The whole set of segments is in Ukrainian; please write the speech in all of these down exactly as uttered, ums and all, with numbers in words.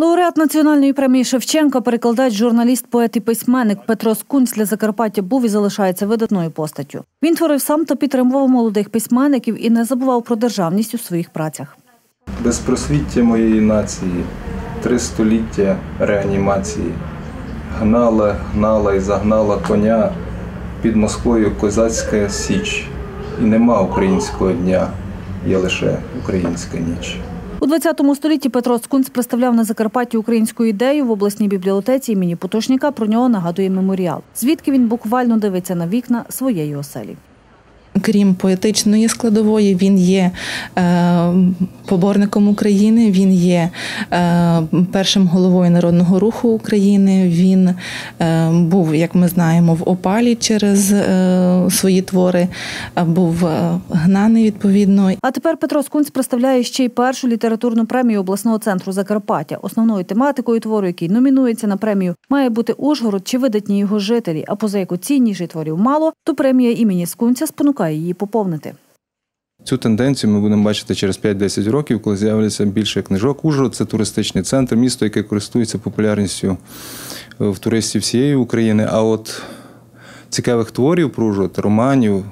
Лауреат Національної премії Шевченка, перекладач, журналіст, поет і письменник Петро Скунць для Закарпаття був і залишається видатною постаттю. Він творив сам та підтримував молодих письменників і не забував про державність у своїх працях. Безпросвіття моєї нації, три століття реанімації. Гнала, гнала і загнала коня під Москвою козацька січ. І нема українського дня, є лише українська ніч. У двадцятому столітті Петро Скунць представляв на Закарпатті українську ідею в обласній бібліотеці імені Потушняка. Про нього нагадує меморіал, звідки він буквально дивиться на вікна своєї оселі. Крім поетичної складової, він є е, поборником України, він є е, першим головою Народного руху України, він е, був, як ми знаємо, в опалі через е, свої твори, був е, гнаний відповідно. А тепер Петро Скунць представляє ще й першу літературну премію обласного центру Закарпаття. Основною тематикою твору, який номінується на премію, має бути Ужгород чи видатні його жителі. А поза яку цінніші творів мало, то премія імені Скунця спонукає її поповнити. Цю тенденцію ми будемо бачити через п'ять-десять років, коли з'являться більше книжок. Ужгород – це туристичний центр, місто, яке користується популярністю в туристів всієї України. А от цікавих творів про Ужгород, романів,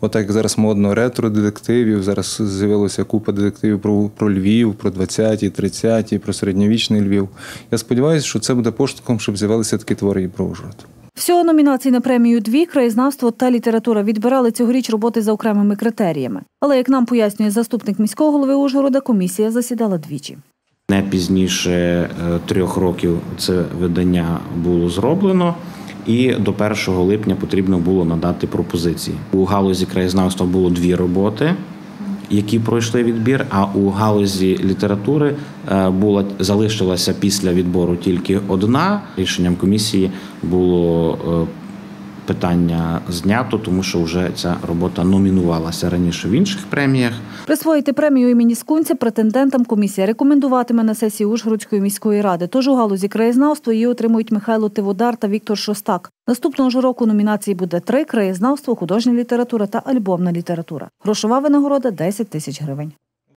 отак як зараз модно, ретро-детективів, зараз з'явилася купа детективів про, про Львів, про двадцяті, тридцяті, про середньовічний Львів. Я сподіваюся, що це буде поштовхом, щоб з'явилися такі твори і про Ужгород. Всього номінацій на премію дві, краєзнавство та література, відбирали цьогоріч роботи за окремими критеріями. Але, як нам пояснює заступник міського голови Ужгорода, комісія засідала двічі. Не пізніше трьох років це видання було зроблено, і до першого липня потрібно було надати пропозиції. У галузі краєзнавства було дві роботи, які пройшли відбір, а у галузі літератури була, залишилася після відбору тільки одна. Рішенням комісії було питання знято, тому що вже ця робота номінувалася раніше в інших преміях. Присвоїти премію імені Скунця претендентам комісія рекомендуватиме на сесії Ужгородської міської ради. Тож у галузі краєзнавства її отримують Михайло Тиводар та Віктор Шостак. Наступного ж року номінацій буде три – краєзнавство, художня література та альбомна література. Грошова винагорода – десять тисяч гривень.